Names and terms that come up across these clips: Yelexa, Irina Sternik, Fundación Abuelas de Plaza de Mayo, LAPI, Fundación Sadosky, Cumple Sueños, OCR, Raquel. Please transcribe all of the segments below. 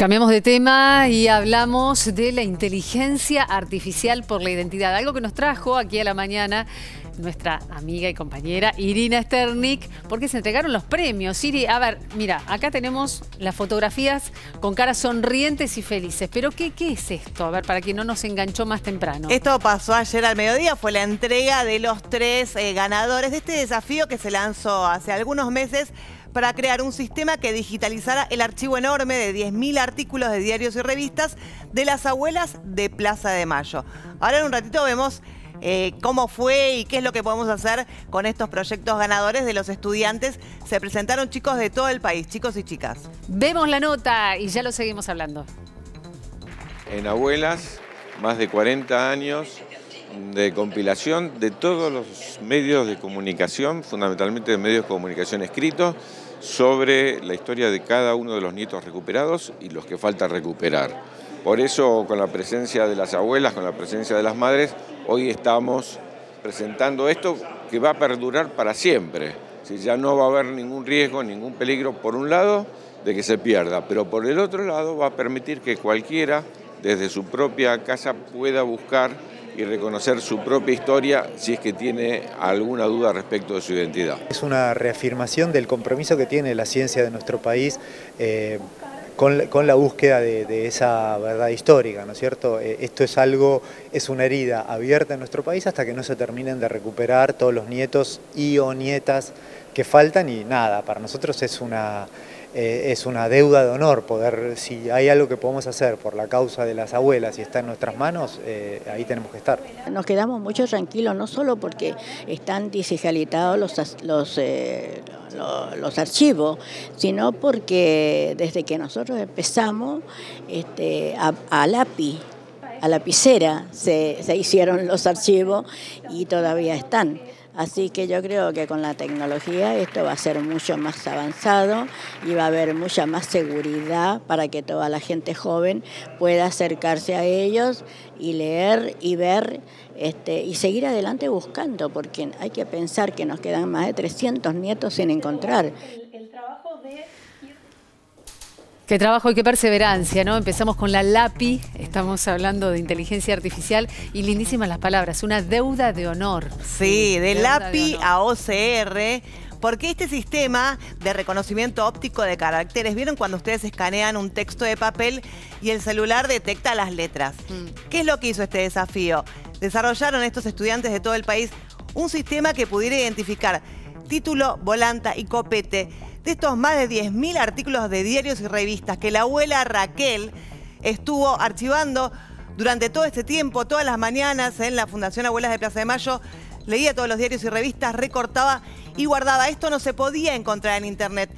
Cambiamos de tema y hablamos de la inteligencia artificial por la identidad. Algo que nos trajo aquí a la mañana nuestra amiga y compañera Irina Sternik, porque se entregaron los premios. Iri, a ver, mira, acá tenemos las fotografías con caras sonrientes y felices. ¿Pero qué es esto? A ver, para que no nos enganchó más temprano. Esto pasó ayer al mediodía, fue la entrega de los tres ganadores de este desafío que se lanzó hace algunos meses para crear un sistema que digitalizara el archivo enorme de 10.000 artículos de diarios y revistas de las abuelas de Plaza de Mayo. Ahora en un ratito vemos cómo fue y qué es lo que podemos hacer con estos proyectos ganadores de los estudiantes. Se presentaron chicos de todo el país, chicos y chicas. Vemos la nota y ya lo seguimos hablando. En Abuelas, más de 40 años de compilación de todos los medios de comunicación, fundamentalmente de medios de comunicación escritos, sobre la historia de cada uno de los nietos recuperados y los que falta recuperar. Por eso, con la presencia de las abuelas, con la presencia de las madres, hoy estamos presentando esto que va a perdurar para siempre. Ya no va a haber ningún riesgo, ningún peligro, por un lado, de que se pierda, pero por el otro lado va a permitir que cualquiera, desde su propia casa, pueda buscar y reconocer su propia historia si es que tiene alguna duda respecto de su identidad. Es una reafirmación del compromiso que tiene la ciencia de nuestro país con la búsqueda de esa verdad histórica, ¿no es cierto? Esto es algo, es una herida abierta en nuestro país hasta que no se terminen de recuperar todos los nietos y o nietas que faltan, y nada, para nosotros es una deuda de honor poder, si hay algo que podemos hacer por la causa de las abuelas y está en nuestras manos, ahí tenemos que estar. Nos quedamos mucho tranquilos, no solo porque están digitalizados los archivos, sino porque desde que nosotros empezamos a LAPI, a lapicera, se hicieron los archivos y todavía están. Así que yo creo que con la tecnología esto va a ser mucho más avanzado y va a haber mucha más seguridad para que toda la gente joven pueda acercarse a ellos y leer y ver y seguir adelante buscando, porque hay que pensar que nos quedan más de 300 nietos sin encontrar. Qué trabajo y qué perseverancia, ¿no? Empezamos con la LAPI, estamos hablando de inteligencia artificial y lindísimas las palabras, una deuda de honor. Sí, de LAPI a OCR, porque este sistema de reconocimiento óptico de caracteres, ¿vieron cuando ustedes escanean un texto de papel y el celular detecta las letras? ¿Qué es lo que hizo este desafío? Desarrollaron estos estudiantes de todo el país un sistema que pudiera identificar título, volanta y copete de estos más de 10.000 artículos de diarios y revistas que la abuela Raquel estuvo archivando durante todo este tiempo, todas las mañanas en la Fundación Abuelas de Plaza de Mayo, leía todos los diarios y revistas, recortaba y guardaba. Esto no se podía encontrar en internet.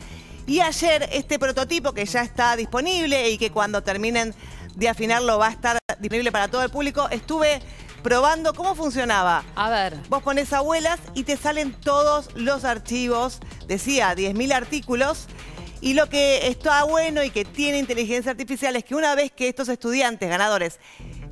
Y ayer este prototipo, que ya está disponible y que cuando terminen de afinarlo va a estar disponible para todo el público, estuve probando cómo funcionaba. A ver. Vos ponés abuelas y te salen todos los archivos, decía, 10.000 artículos. Y lo que está bueno y que tiene inteligencia artificial es que una vez que estos estudiantes ganadores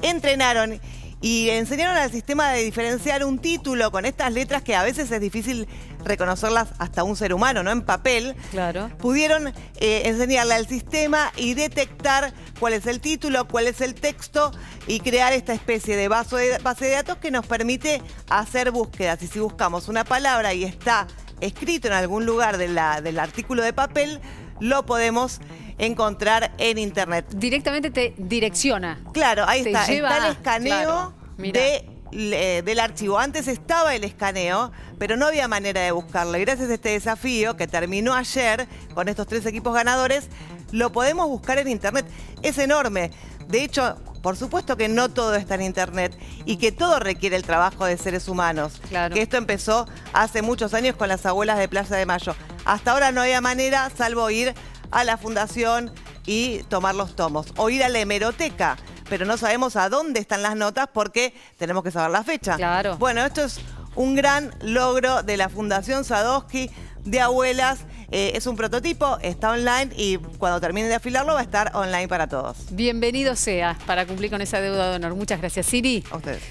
entrenaron y enseñaron al sistema de diferenciar un título con estas letras que a veces es difícil reconocerlas hasta un ser humano, ¿no? En papel. Claro. Pudieron enseñarle al sistema y detectar cuál es el título, cuál es el texto y crear esta especie de base de datos que nos permite hacer búsquedas. Y si buscamos una palabra y está escrito en algún lugar del artículo de papel, lo podemos encontrar en internet. Directamente te direcciona. Claro, ahí está. Lleva, está el escaneo, claro, del archivo. Antes estaba el escaneo, pero no había manera de buscarlo. Y gracias a este desafío que terminó ayer con estos tres equipos ganadores, lo podemos buscar en internet. Es enorme. De hecho, por supuesto que no todo está en internet y que todo requiere el trabajo de seres humanos. Claro. Que esto empezó hace muchos años con las abuelas de Plaza de Mayo. Hasta ahora no había manera, salvo ir a la fundación y tomar los tomos o ir a la hemeroteca, pero no sabemos a dónde están las notas porque tenemos que saber la fecha. Claro. Bueno, esto es un gran logro de la Fundación Sadosky de Abuelas. Es un prototipo, está online y cuando termine de afilarlo va a estar online para todos. Bienvenido sea para cumplir con esa deuda de honor. Muchas gracias, Siri. A ustedes.